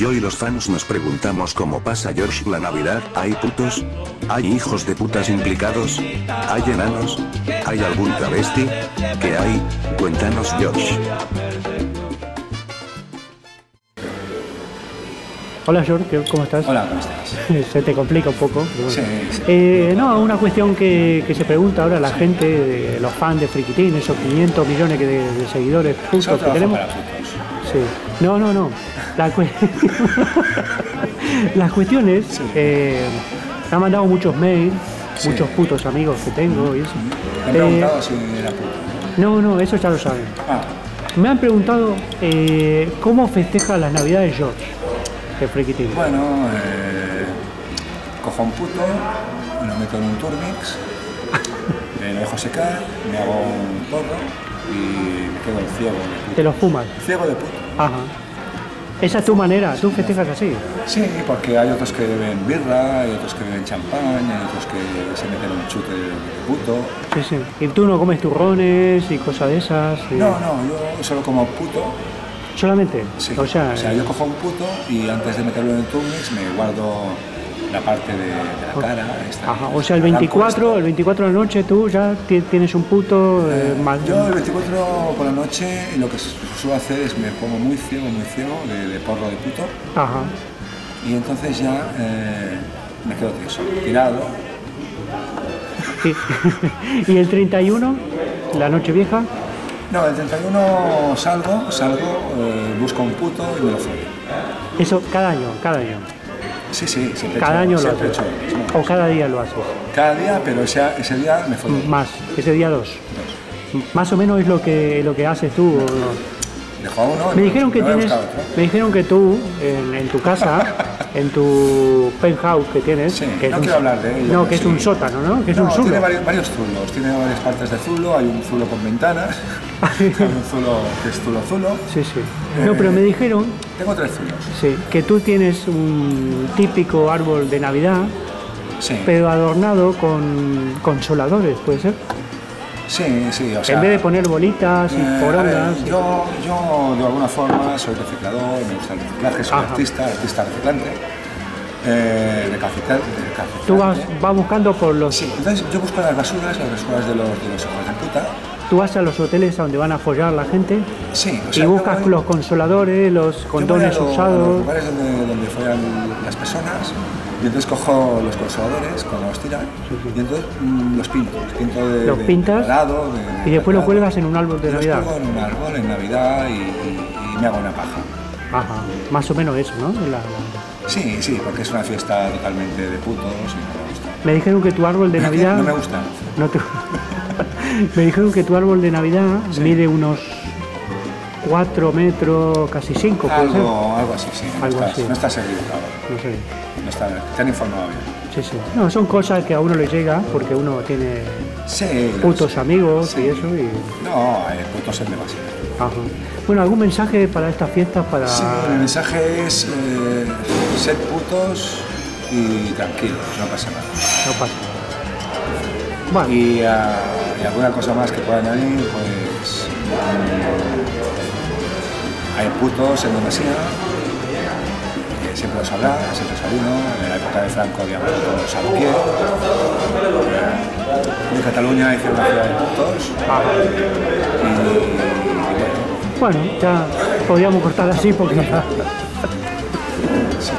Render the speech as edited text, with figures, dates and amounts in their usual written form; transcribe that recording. Yo y los fans nos preguntamos cómo pasa Josh la Navidad. ¿Hay putos? ¿Hay hijos de putas implicados? ¿Hay enanos? ¿Hay algún travesti? ¿Qué hay? Cuéntanos, Josh. Hola George, ¿cómo estás? Hola, ¿cómo estás? Se te complica un poco. Bueno. Sí, sí. No, una cuestión que se pregunta ahora la gente, los fans de Frikitín, esos 500 millones de seguidores putos que tenemos. Para sí. No, no, no. La cuestión es, sí. Me han mandado muchos mails, sí. Muchos putos amigos que tengo y eso. Me han preguntado si era puto. No, no, eso ya lo saben. Ah. Me han preguntado cómo festeja las Navidades George. Bueno, cojo un puto, me lo meto en un turmix, lo dejo secar, me hago un porro y me quedo ciego de puto. ¿Te lo fumas? Ciego de puto. Ajá. ¿Esa es tu manera? Sí, ¿tú festejas así? Sí, porque hay otros que beben birra, hay otros que beben champán, hay otros que se meten un chute de puto. Sí, sí. ¿Y tú no comes turrones y cosas de esas? Y... No, no, yo solo como puto. ¿Solamente? Sí. O sea, yo cojo un puto y antes de meterlo en el turmix me guardo la parte de la cara. Esta, ajá, o sea, el 24 de la noche tú ya tienes un puto mal. Yo el 24 por la noche lo que suelo hacer es me pongo muy ciego, de porro de puto. Ajá. Y entonces ya me quedo tieso, tirado. Sí. ¿Y el 31, la noche vieja? No, el 31 salgo, busco un puto y me lo follo. ¿Eso cada año? Sí, sí, siempre cada año lo haces. ¿O cada día lo haces? Cada día, pero ese día me follo. Más, ese día dos. Más o menos es lo que haces tú. ¿O no? Dejo a uno. Me dijeron que tienes, me dijeron que tú, en tu casa, en tu penthouse que tienes... Sí, que no quiero hablar de ello. No, que sí. Es un sótano, ¿no? Que es un zulo. Tiene varios zulos, tiene varias partes de zulo, hay un zulo con ventanas, hay un zulo que es zulo. Sí, sí. No, pero me dijeron... Tengo 3 zulos. Sí, que tú tienes un típico árbol de Navidad, sí. Pero adornado con consoladores, ¿puede ser? Sí, sí, o sea... En vez de poner bolitas y porongas... Yo de alguna forma soy reciclador, me gusta el reciclaje, soy artista reciclante, recalcitrante. Tú vas buscando por los... Sí, entonces yo busco las basuras de los hijos de puta. ¿Tú vas a los hoteles a donde van a follar la gente? Sí, o sea... Y buscas los consoladores, los condones usados... A los lugares donde follan las personas. Y entonces cojo los consoladores, cuando los tiran, sí, sí. Y entonces los pinto. ¿Los pintas? Dorado, y después los cuelgas en un árbol de Navidad. Los cuelgo en un árbol en Navidad y me hago una paja. Ajá, más o menos eso, ¿no? Sí, sí, porque es una fiesta totalmente de putos y no me gusta. Me dijeron que tu árbol de Navidad... No me gusta. No te... Me dijeron que tu árbol de Navidad sí. Mide unos... 4 metros, casi 5, algo así, sí. No estás equivocado. No sé. No está, te han informado bien. Sí, sí. No, son cosas que a uno le llega porque uno tiene sí, putos amigos sí. Y eso. Y... No, putos es demasiado. Ajá. Bueno, ¿algún mensaje para estas fiestas? Para... Sí, el mensaje es sed putos y tranquilos, no pasa nada. No pasa nada. Bueno. Y alguna cosa más que pueda añadir, pues... Hay putos en Indonesia, siempre los habrá, siempre es alguno, en la época de Franco había putos a pie. En Cataluña hay una ciudad de putos. Ah. Y bueno, ya podríamos cortar así porque... Sí.